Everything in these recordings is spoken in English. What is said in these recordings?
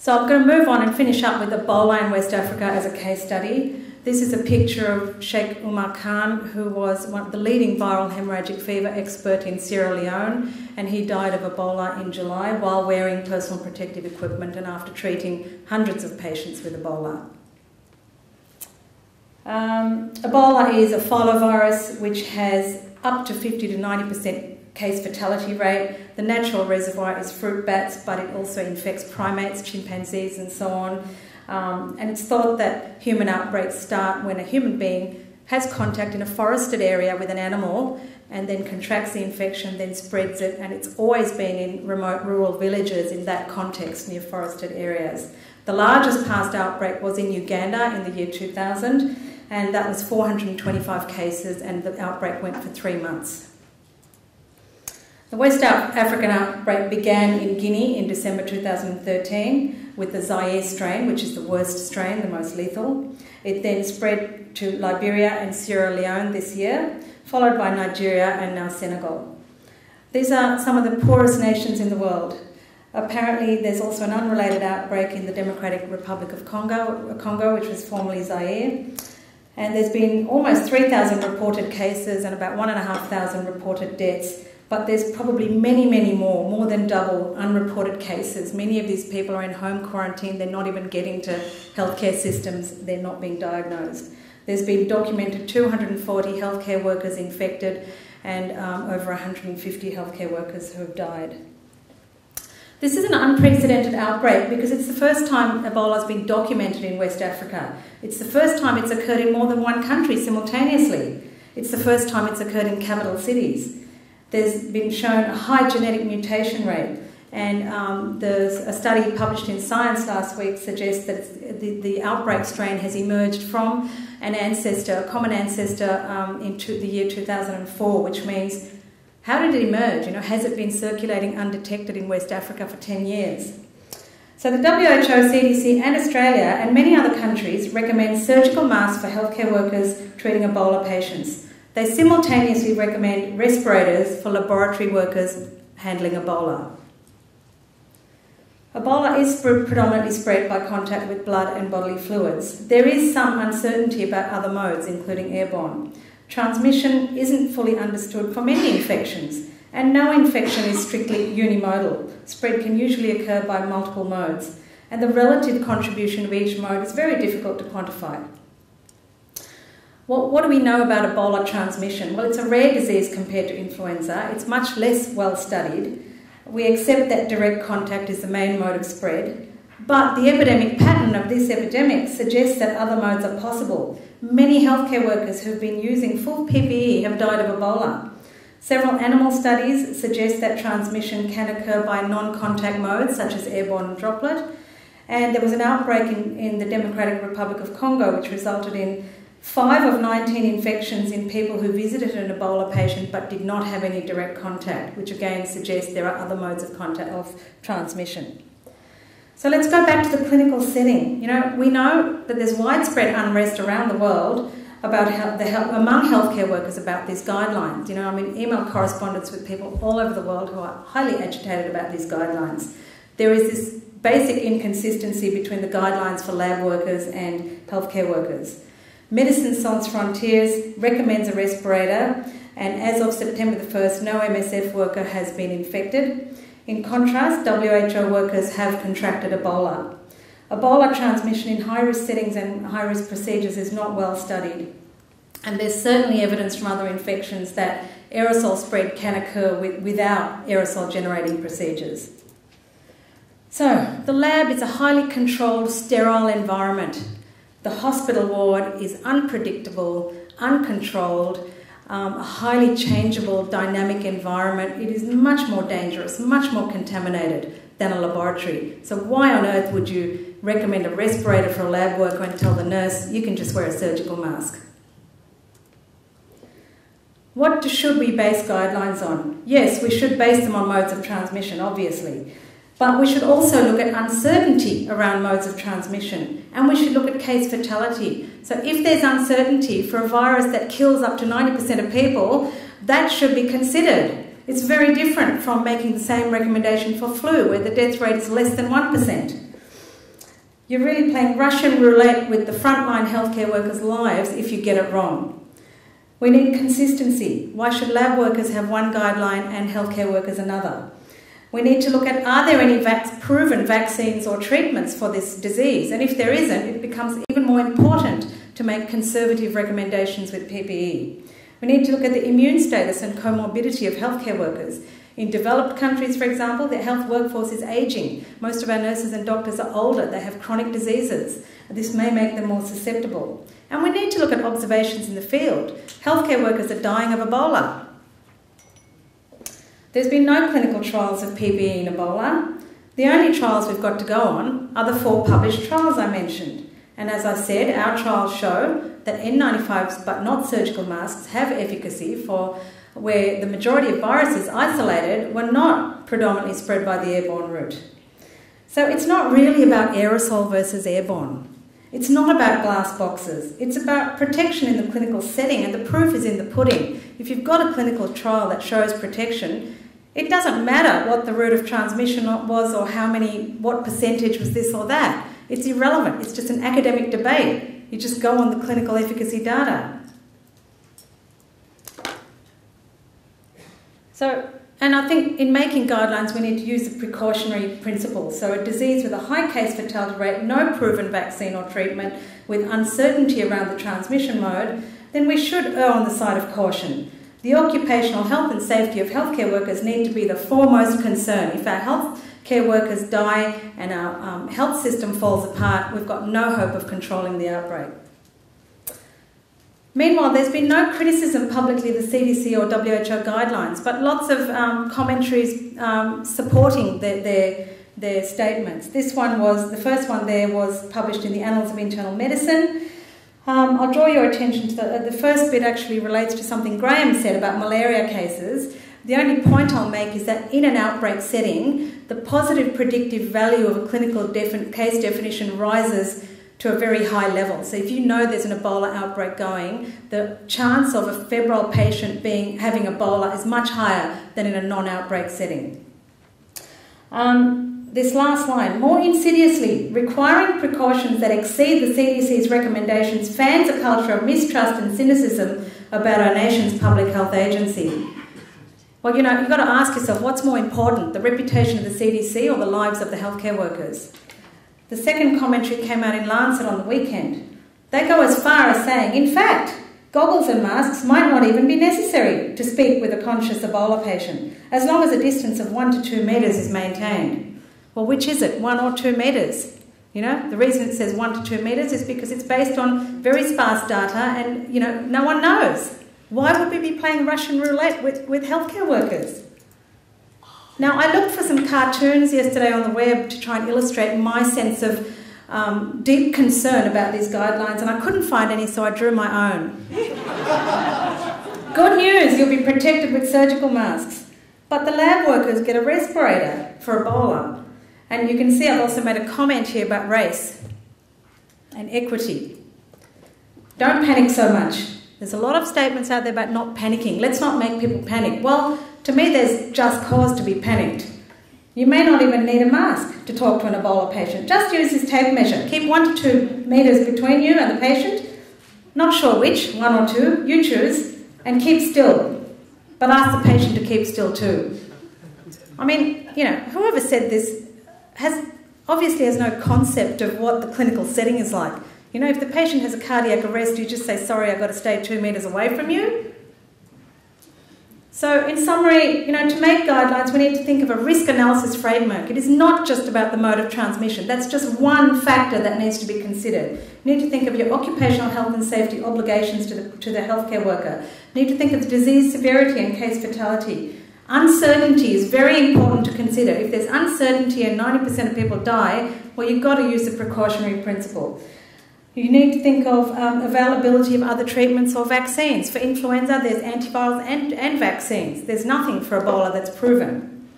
So I'm going to move on and finish up with Ebola in West Africa as a case study. This is a picture of Sheikh Umar Khan, who was one of the leading viral hemorrhagic fever expert in Sierra Leone, and he died of Ebola in July while wearing personal protective equipment and after treating hundreds of patients with Ebola. Ebola is a filovirus which has up to 50 to 90% case fatality rate. The natural reservoir is fruit bats, but it also infects primates, chimpanzees and so on. And it's thought that human outbreaks start when a human being has contact in a forested area with an animal and then contracts the infection, then spreads it, and it's always been in remote rural villages in that context near forested areas. The largest past outbreak was in Uganda in the year 2000, and that was 425 cases, and the outbreak went for 3 months. The West African outbreak began in Guinea in December 2013 with the Zaire strain, which is the worst strain, the most lethal. It then spread to Liberia and Sierra Leone this year, followed by Nigeria and now Senegal. These are some of the poorest nations in the world. Apparently, there's also an unrelated outbreak in the Democratic Republic of Congo, which was formerly Zaire. And there's been almost 3,000 reported cases and about 1,500 reported deaths. But there's probably many, many more than double unreported cases. Many of these people are in home quarantine. They're not even getting to healthcare systems. They're not being diagnosed. There's been documented 240 healthcare workers infected and over 150 healthcare workers who have died. This is an unprecedented outbreak because it's the first time Ebola has been documented in West Africa. It's the first time it's occurred in more than one country simultaneously. It's the first time it's occurred in capital cities. There's been shown a high genetic mutation rate, and a study published in Science last week suggests that the outbreak strain has emerged from an ancestor, a common ancestor into the year 2004, which means how did it emerge? You know, has it been circulating undetected in West Africa for 10 years? So the WHO, CDC and Australia and many other countries recommend surgical masks for healthcare workers treating Ebola patients. They simultaneously recommend respirators for laboratory workers handling Ebola. Ebola is predominantly spread by contact with blood and bodily fluids. There is some uncertainty about other modes, including airborne. Transmission isn't fully understood for many infections, and no infection is strictly unimodal. Spread can usually occur by multiple modes, and the relative contribution of each mode is very difficult to quantify. Well, what do we know about Ebola transmission? Well, it's a rare disease compared to influenza. It's much less well studied. We accept that direct contact is the main mode of spread, but the epidemic pattern of this epidemic suggests that other modes are possible. Many healthcare workers who've been using full PPE have died of Ebola. Several animal studies suggest that transmission can occur by non-contact modes, such as airborne droplet. And there was an outbreak in the Democratic Republic of Congo, which resulted in 5 of 19 infections in people who visited an Ebola patient but did not have any direct contact, which again suggests there are other modes of contact of transmission. So let's go back to the clinical setting. You know, we know that there's widespread unrest around the world about among healthcare workers about these guidelines. You know, I'm in email correspondence with people all over the world who are highly agitated about these guidelines. There is this basic inconsistency between the guidelines for lab workers and healthcare workers. Médecins Sans Frontières recommends a respirator, and as of September the 1st, no MSF worker has been infected. In contrast, WHO workers have contracted Ebola. Ebola transmission in high-risk settings and high-risk procedures is not well studied. And there's certainly evidence from other infections that aerosol spread can occur without aerosol-generating procedures. So, the lab is a highly controlled, sterile environment. The hospital ward is unpredictable, uncontrolled, a highly changeable, dynamic environment. It is much more dangerous, much more contaminated than a laboratory. So why on earth would you recommend a respirator for a lab worker and tell the nurse, you can just wear a surgical mask? What should we base guidelines on? Yes, we should base them on modes of transmission, obviously. But we should also look at uncertainty around modes of transmission, and we should look at case fatality. So if there's uncertainty for a virus that kills up to 90% of people, that should be considered. It's very different from making the same recommendation for flu, where the death rate is less than 1%. You're really playing Russian roulette with the frontline healthcare workers' lives if you get it wrong. We need consistency. Why should lab workers have one guideline and healthcare workers another? We need to look at, are there any proven vaccines or treatments for this disease? And if there isn't, it becomes even more important to make conservative recommendations with PPE. We need to look at the immune status and comorbidity of healthcare workers. In developed countries, for example, their health workforce is ageing. Most of our nurses and doctors are older. They have chronic diseases. This may make them more susceptible. And we need to look at observations in the field. Healthcare workers are dying of Ebola. There's been no clinical trials of PPE in Ebola. The only trials we've got to go on are the 4 published trials I mentioned. And as I said, our trials show that N95s but not surgical masks have efficacy for where the majority of viruses isolated were not predominantly spread by the airborne route. So it's not really about aerosol versus airborne. It's not about glass boxes. It's about protection in the clinical setting, and the proof is in the pudding. If you've got a clinical trial that shows protection, it doesn't matter what the route of transmission was or how many, what percentage was this or that. It's irrelevant. It's just an academic debate. You just go on the clinical efficacy data. So, and I think in making guidelines, we need to use the precautionary principle. So a disease with a high case fatality rate, no proven vaccine or treatment, with uncertainty around the transmission mode, then we should err on the side of caution. The occupational health and safety of healthcare workers need to be the foremost concern. If our healthcare workers die and our health system falls apart, we've got no hope of controlling the outbreak. Meanwhile, there's been no criticism publicly of the CDC or WHO guidelines, but lots of commentaries supporting their statements. This one was, the first one there was published in the Annals of Internal Medicine. I'll draw your attention to the first bit actually relates to something Graham said about malaria cases. The only point I'll make is that in an outbreak setting, the positive predictive value of a clinical case definition rises to a very high level. So if you know there's an Ebola outbreak going, the chance of a febrile patient having Ebola is much higher than in a non-outbreak setting. This last line, more insidiously, requiring precautions that exceed the CDC's recommendations fans a culture of mistrust and cynicism about our nation's public health agency. Well, you know, you've got to ask yourself, what's more important, the reputation of the CDC or the lives of the healthcare workers? The second commentary came out in Lancet on the weekend. They go as far as saying, in fact, goggles and masks might not even be necessary to speak with a conscious Ebola patient, as long as a distance of 1 to 2 metres is maintained. Well, which is it, 1 or 2 metres? You know, the reason it says 1 to 2 metres is because it's based on very sparse data and, you know, no one knows. Why would we be playing Russian roulette with healthcare workers? Now, I looked for some cartoons yesterday on the web to try and illustrate my sense of deep concern about these guidelines, and I couldn't find any, so I drew my own. Good news, you'll be protected with surgical masks. But the lab workers get a respirator for Ebola. And you can see I've also made a comment here about race and equity. Don't panic so much. There's a lot of statements out there about not panicking. Let's not make people panic. Well, to me, there's just cause to be panicked. You may not even need a mask to talk to an Ebola patient. Just use this tape measure. Keep 1 to 2 metres between you and the patient. Not sure which, 1 or 2, you choose, and keep still. But ask the patient to keep still too. I mean, you know, whoever said this obviously has no concept of what the clinical setting is like. You know, if the patient has a cardiac arrest, you just say, sorry, I've got to stay 2 metres away from you. So in summary, you know, to make guidelines, we need to think of a risk analysis framework. It is not just about the mode of transmission. That's just one factor that needs to be considered. You need to think of your occupational health and safety obligations to the healthcare worker. You need to think of disease severity and case fatality. Uncertainty is very important to consider. If there's uncertainty and 90% of people die, well, you've got to use the precautionary principle. You need to think of availability of other treatments or vaccines. For influenza, there's antivirals and vaccines. There's nothing for Ebola that's proven.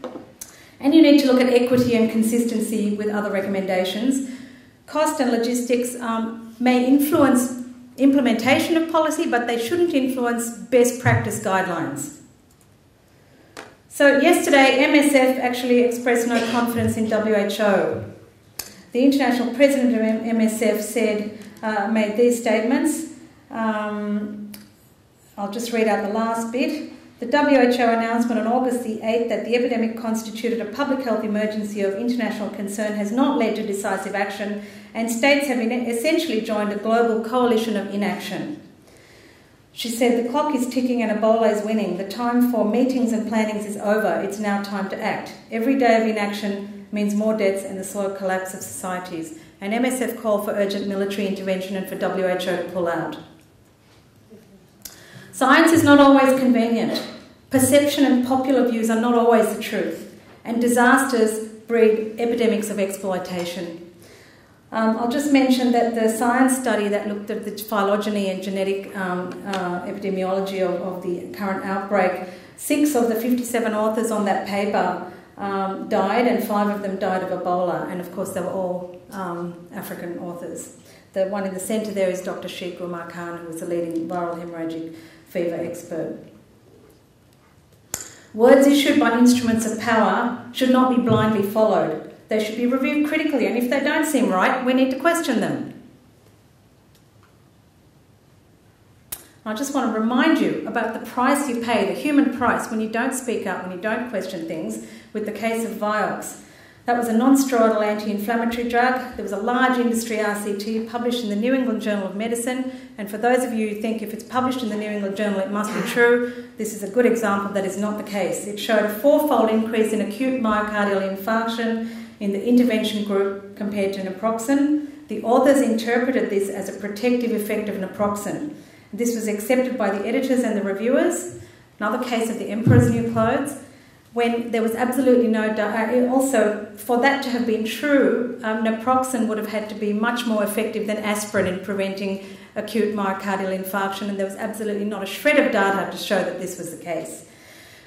And you need to look at equity and consistency with other recommendations. Cost and logistics may influence implementation of policy, but they shouldn't influence best practice guidelines. So yesterday, MSF actually expressed no confidence in WHO. The international president of MSF said, made these statements. I'll just read out the last bit. The WHO announcement on August the 8th that the epidemic constituted a public health emergency of international concern has not led to decisive action, and states have essentially joined a global coalition of inaction. She said, the clock is ticking and Ebola is winning. The time for meetings and plannings is over. It's now time to act. Every day of inaction means more deaths and the slow collapse of societies. An MSF call for urgent military intervention and for WHO to pull out. Science is not always convenient. Perception and popular views are not always the truth. And disasters breed epidemics of exploitation. I'll just mention that the science study that looked at the phylogeny and genetic epidemiology of the current outbreak, 6 of the 57 authors on that paper died, and 5 of them died of Ebola. And of course they were all African authors. The one in the centre there is Dr. Sheikh Umar Khan, who was a leading viral hemorrhagic fever expert. Words issued by instruments of power should not be blindly followed. They should be reviewed critically, and if they don't seem right, we need to question them. I just want to remind you about the price you pay, the human price, when you don't speak up, when you don't question things, with the case of Vioxx. That was a non-steroidal anti-inflammatory drug. There was a large industry RCT published in the New England Journal of Medicine. And for those of you who think if it's published in the New England Journal it must be true, this is a good example that is not the case. It showed a 4-fold increase in acute myocardial infarction in the intervention group compared to naproxen. The authors interpreted this as a protective effect of naproxen. This was accepted by the editors and the reviewers. Another case of the emperor's new clothes. When there was absolutely no doubt, also for that to have been true, naproxen would have had to be much more effective than aspirin in preventing acute myocardial infarction, and there was absolutely not a shred of data to show that this was the case.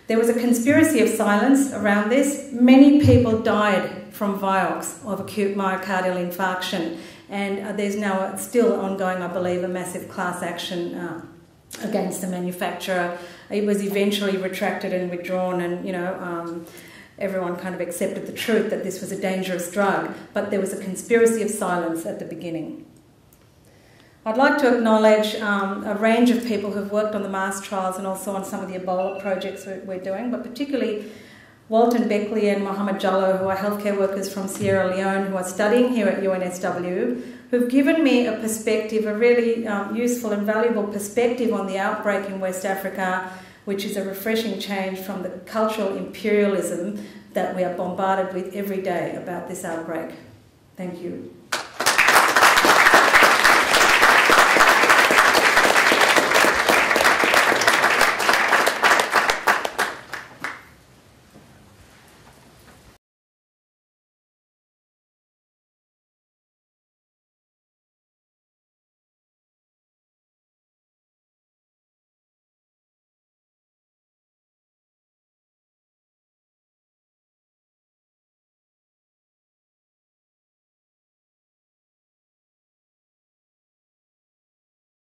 There was a conspiracy of silence around this. Many people died from Vioxx of acute myocardial infarction, and there's now still ongoing, I believe, a massive class action against the manufacturer. It was eventually retracted and withdrawn, and everyone kind of accepted the truth that this was a dangerous drug, but there was a conspiracy of silence at the beginning. I'd like to acknowledge a range of people who've worked on the mass trials and also on some of the Ebola projects we're doing, but particularly Walton Beckley and Mohamed Jallo, who are healthcare workers from Sierra Leone who are studying here at UNSW, who've given me a perspective, a really useful and valuable perspective on the outbreak in West Africa, which is a refreshing change from the cultural imperialism that we are bombarded with every day about this outbreak. Thank you.